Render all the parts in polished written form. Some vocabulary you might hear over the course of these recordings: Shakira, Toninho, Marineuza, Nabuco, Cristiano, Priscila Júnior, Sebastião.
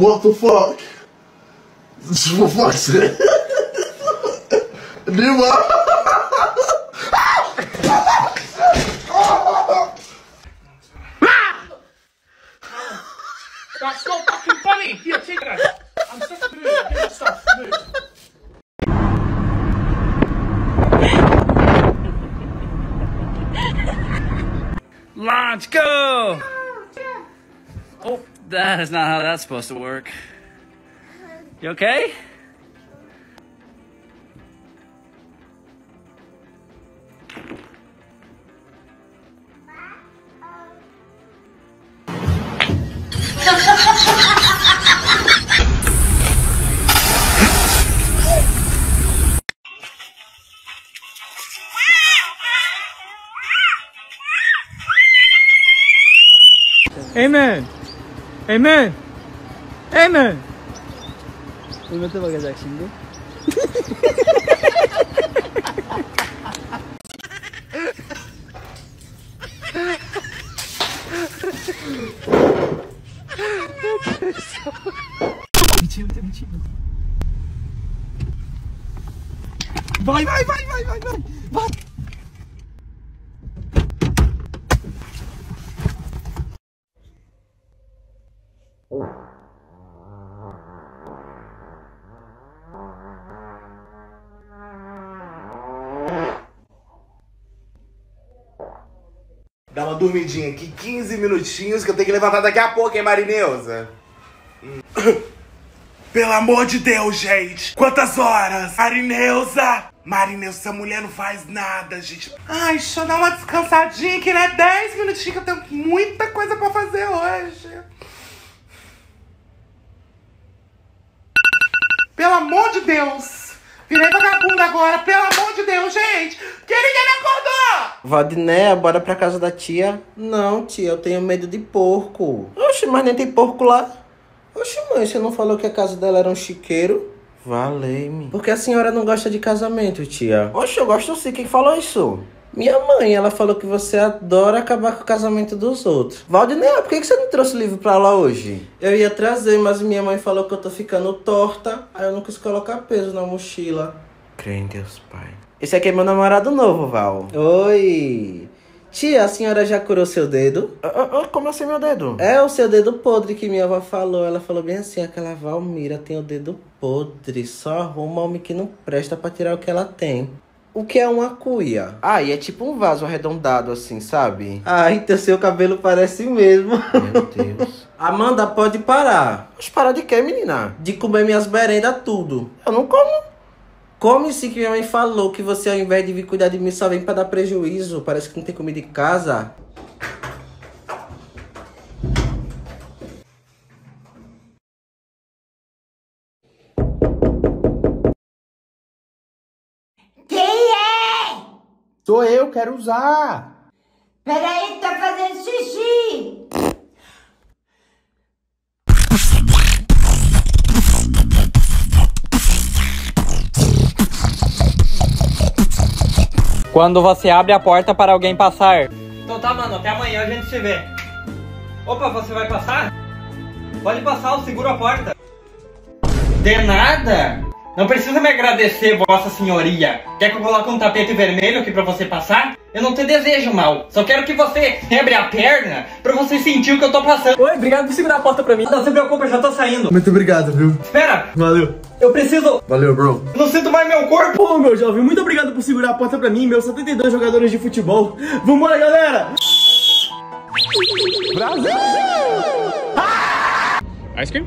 What the fuck? Tipo, pode ser. That's so fucking funny! Here, take that! I'm just gonna do it. Get your stuff. Move. Launch, go! Oh, that is not how that's supposed to work. You okay? Amen. Amen. Amen. Uyumete bakacak şimdi. Vay vay vay vay vay vay. Vay. Dá uma dormidinha aqui, 15 minutinhos, que eu tenho que levantar daqui a pouco, hein, Marineuza? Pelo amor de Deus, gente! Quantas horas? Marineuza! Marineuza, essa mulher não faz nada, gente. Ai, deixa eu dar uma descansadinha aqui, né? 10 minutinhos, que eu tenho muita coisa pra fazer hoje. Pelo amor de Deus! Virei vagabunda agora, pelo amor de Deus, gente! Que ninguém me acordou! Vadiné, bora pra casa da tia? Não, tia, eu tenho medo de porco. Oxe, mas nem tem porco lá. Oxe, mãe, você não falou que a casa dela era um chiqueiro? Valei-me. Porque a senhora não gosta de casamento, tia. Oxe, eu gosto sim, quem falou isso? Minha mãe, ela falou que você adora acabar com o casamento dos outros. Valdinei, por que você não trouxe o livro pra lá hoje? Eu ia trazer, mas minha mãe falou que eu tô ficando torta, aí eu não quis colocar peso na mochila. Creio em Deus, pai. Esse aqui é meu namorado novo, Val. Oi. Tia, a senhora já curou seu dedo? Como assim meu dedo? É o seu dedo podre que minha avó falou. Ela falou bem assim, aquela Valmira tem o dedo podre. Só arruma homem que não presta pra tirar o que ela tem. O que é uma cuia? Ah, e é tipo um vaso arredondado assim, sabe? Ah, então seu cabelo parece mesmo. Meu Deus. Amanda, pode parar. Mas parar de quê, menina? De comer minhas merendas tudo. Eu não como. Come sim, que minha mãe falou que você ao invés de vir cuidar de mim só vem pra dar prejuízo. Parece que não tem comida em casa. Sou eu, quero usar. Peraí, tá fazendo xixi. Quando você abre a porta para alguém passar. Então tá, mano, até amanhã a gente se vê. Opa, você vai passar? Pode passar, eu seguro a porta. De nada. Não precisa me agradecer, vossa senhoria. Quer que eu coloque um tapete vermelho aqui pra você passar? Eu não te desejo mal. Só quero que você rebre a perna pra você sentir o que eu tô passando. Oi, obrigado por segurar a porta pra mim. Não se preocupa, eu já tô saindo. Muito obrigado, viu? Espera. Valeu. Eu preciso... Valeu, bro. Não sinto mais meu corpo. Pô, meu jovem, muito obrigado por segurar a porta pra mim, meus 72 jogadores de futebol. Vambora, galera. Brasil! Ah! Ice cream?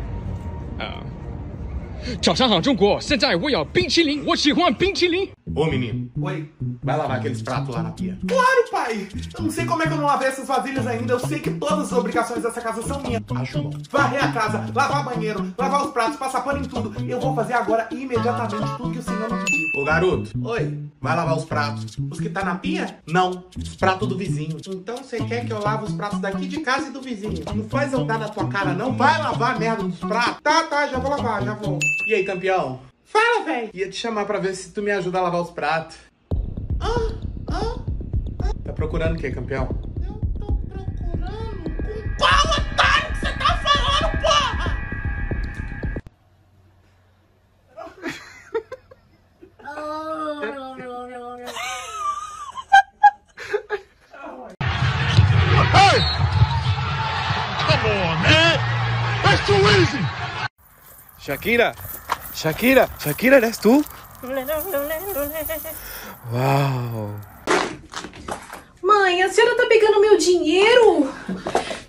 Ô menino, oi, vai lavar aqueles pratos lá na pia. Claro, pai! Eu não sei como é que eu não lavei essas vasilhas ainda. Eu sei que todas as obrigações dessa casa são minhas. Acho bom. Varrer a casa, lavar banheiro, lavar os pratos, passar pano em tudo. Eu vou fazer agora imediatamente tudo que o senhor me pediu. Ô garoto, oi, vai lavar os pratos. Os que tá na pia? Não, os pratos do vizinho. Então você quer que eu lave os pratos daqui de casa e do vizinho? Não faz eu dar na tua cara não, vai lavar a merda dos pratos. Tá, já vou lavar, já vou. E aí, campeão? Fala, véi! Ia te chamar pra ver se tu me ajuda a lavar os pratos. Tá procurando o que, campeão? Eu tô procurando... Com qual otário que você tá falando, porra? Hey! Come on, man! That's too easy! Shakira! Shakira! Shakira, ¿eres tú? Uau! Mãe, a senhora tá pegando meu dinheiro?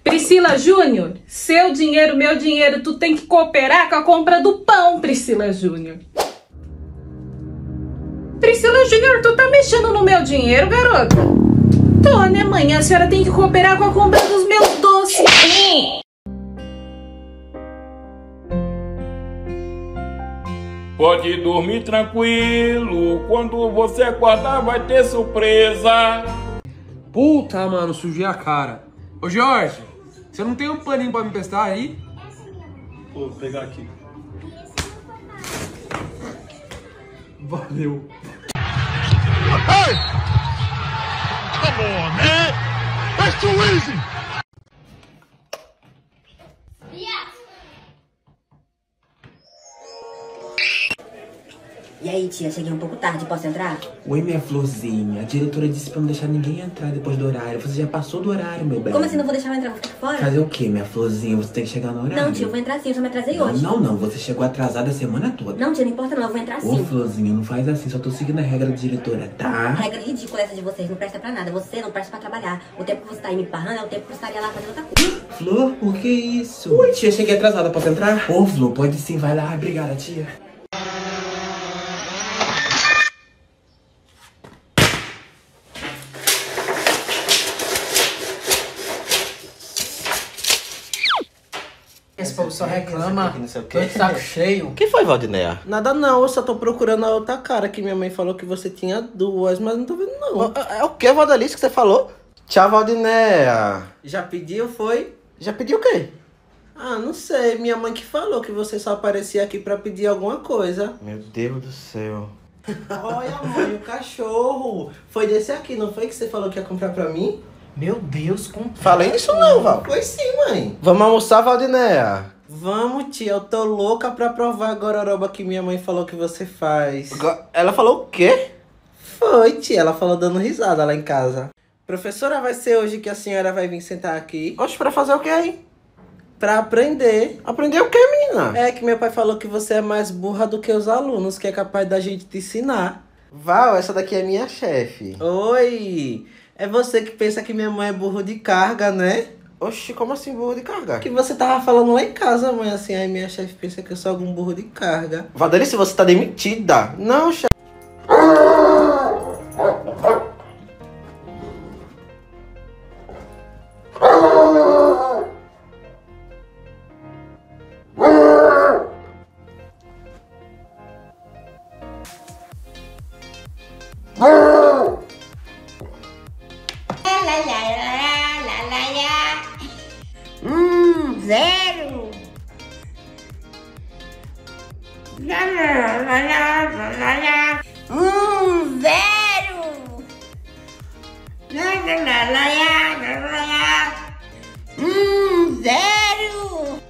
Priscila Júnior, seu dinheiro, meu dinheiro, tu tem que cooperar com a compra do pão, Priscila Júnior. Priscila Júnior, tu tá mexendo no meu dinheiro, garota? Tô, né, mãe? A senhora tem que cooperar com a compra dos meus doces. Pode dormir tranquilo, quando você acordar vai ter surpresa. Puta, mano, sujei a cara. Ô, Jorge, você não tem um paninho pra me emprestar aí? Vou pegar aqui. Valeu. Hey! Come on, man! That's too easy! Yeah. E aí, tia, cheguei um pouco tarde, posso entrar? Oi, minha florzinha. A diretora disse pra não deixar ninguém entrar depois do horário. Você já passou do horário, meu bem. Como assim não vou deixar eu entrar? Vou ficar fora? Fazer o quê, minha florzinha? Você tem que chegar no horário. Não, tia, eu vou entrar sim. Eu já me atrasei hoje. Não, não. Você chegou atrasada a semana toda. Não, tia, não importa não. Eu vou entrar sim. Ô, florzinha, não faz assim. Só tô seguindo a regra da diretora, tá? Regra ridícula essa de vocês. Não presta pra nada. Você não presta pra trabalhar. O tempo que você tá aí me parrando é o tempo que você estaria lá fazendo outra coisa. Flor, por que isso? Ui, tia, cheguei atrasada. Posso entrar? Ô, Flor, pode sim. Vai lá. Obrigada, tia. Esse povo só reclama, tô de saco cheio. O que foi, Valdineia? Nada não, eu só tô procurando a outra cara, que minha mãe falou que você tinha duas, mas não tô vendo não. É o que, Valdalice, que você falou? Tchau, Valdineia. Já pediu, foi? Já pediu o quê? Ah, não sei, minha mãe que falou que você só aparecia aqui pra pedir alguma coisa. Meu Deus do céu. Olha, mãe, o cachorro. Foi desse aqui, não foi que você falou que ia comprar pra mim? Meu Deus, como... Falei isso não, Val. Pois sim, mãe. Vamos almoçar, Valdineia? Vamos, tia. Eu tô louca pra provar a gororoba que minha mãe falou que você faz. Ela falou o quê? Foi, tia. Ela falou dando risada lá em casa. Professora, vai ser hoje que a senhora vai vir sentar aqui. Oxe, pra fazer o quê aí? Pra aprender. Aprender o quê, menina? É que meu pai falou que você é mais burra do que os alunos, que é capaz da gente te ensinar. Val, essa daqui é minha chefe. Oi! É você que pensa que minha mãe é burro de carga, né? Oxi, como assim burro de carga? Que você tava falando lá em casa, mãe, assim. Aí minha chefe pensa que eu sou algum burro de carga. Vadalice, você tá demitida. Não, chefe. Zero. Zero. Zero. Zero.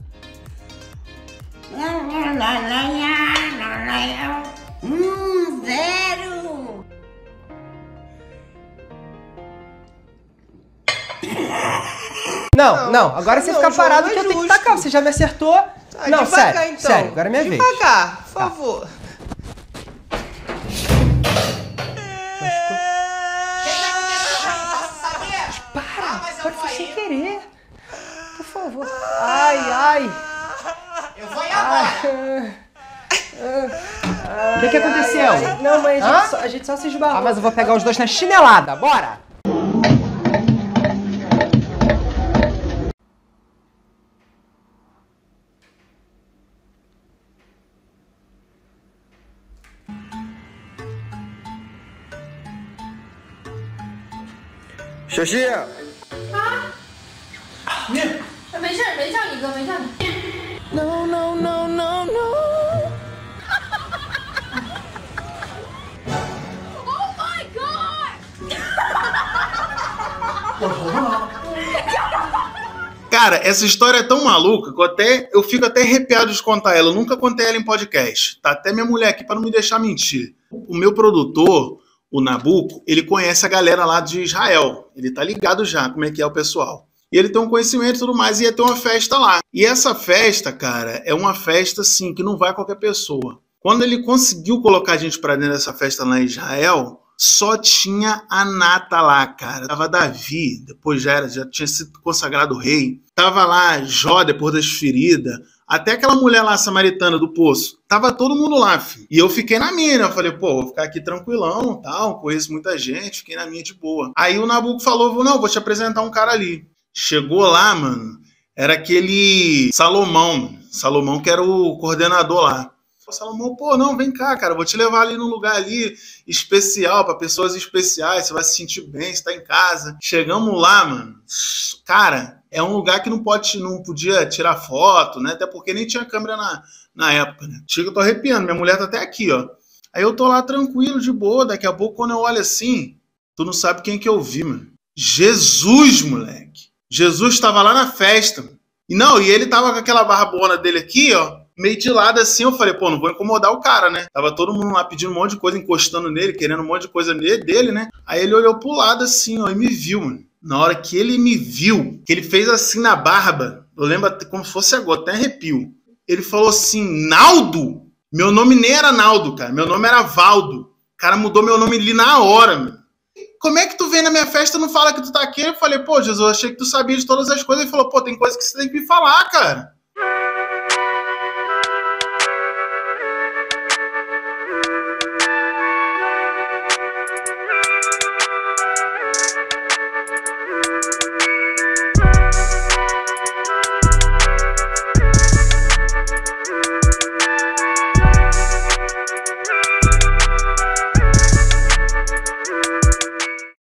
Não, não, agora você fica parado que eu tenho que tacar, você já me acertou. Ah, não, devagar, sério, então. Sério, agora é minha vez. Devagar, por favor. Para, pode ser sem querer. Por favor. Ai, ai. Eu vou ir agora. O que aconteceu? Ai. Não, mãe, a gente só se esbarrou. Ah, mas eu vou pegar os dois na chinelada, bora.小溪，啊，你，没事，没叫你哥，没叫你。No no no no no。Oh my god！我头发呢？ Cara, essa história é tão maluca que eu fico até arrepiado de contar ela. Eu nunca contei ela em podcast. Tá até minha mulher aqui para não me deixar mentir. O meu produtor, o Nabuco, ele conhece a galera lá de Israel. Ele tá ligado já como é que é o pessoal. E ele tem um conhecimento e tudo mais, e ia ter uma festa lá. E essa festa, cara, é uma festa, assim, que não vai qualquer pessoa. Quando ele conseguiu colocar a gente pra dentro dessa festa lá em Israel, só tinha a nata lá, cara. Tava Davi, depois já tinha sido consagrado rei. Tava lá Jó, depois das feridas. Até aquela mulher lá, samaritana do poço. Tava todo mundo lá, filho. E eu fiquei na minha, né? Eu falei, pô, vou ficar aqui tranquilão, tal. Conheço muita gente, fiquei na minha de boa. Aí o Nabuco falou, não, vou te apresentar um cara ali. Chegou lá, mano, era aquele Salomão que era o coordenador lá. O Salomão, pô, não, vem cá, cara, vou te levar ali num lugar ali especial, pra pessoas especiais, você vai se sentir bem, você tá em casa. Chegamos lá, mano, cara, é um lugar que não podia tirar foto, né, até porque nem tinha câmera na época, né. Chega, eu tô arrepiando, minha mulher tá até aqui, ó. Aí eu tô lá tranquilo, de boa, daqui a pouco quando eu olho assim, tu não sabe quem que eu vi, mano. Jesus, moleque. Jesus estava lá na festa. E ele tava com aquela barbona dele aqui, ó, meio de lado assim. Eu falei, pô, não vou incomodar o cara, né? Tava todo mundo lá pedindo um monte de coisa, encostando nele, querendo um monte de coisa dele, né? Aí ele olhou pro lado assim, ó, e me viu, mano. Na hora que ele me viu, que ele fez assim na barba, eu lembro como se fosse agora, até arrepio. Ele falou assim, Naldo? Meu nome nem era Naldo, cara. Meu nome era Valdo. O cara mudou meu nome ali na hora, mano. Como é que tu vem na minha festa e não fala que tu tá aqui? Eu falei, pô, Jesus, achei que tu sabia de todas as coisas. Ele falou, pô, tem coisa que você tem que me falar, cara.